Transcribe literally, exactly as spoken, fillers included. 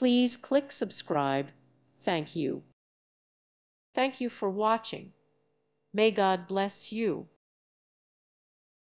Please click subscribe. Thank you. Thank you for watching. May God bless you.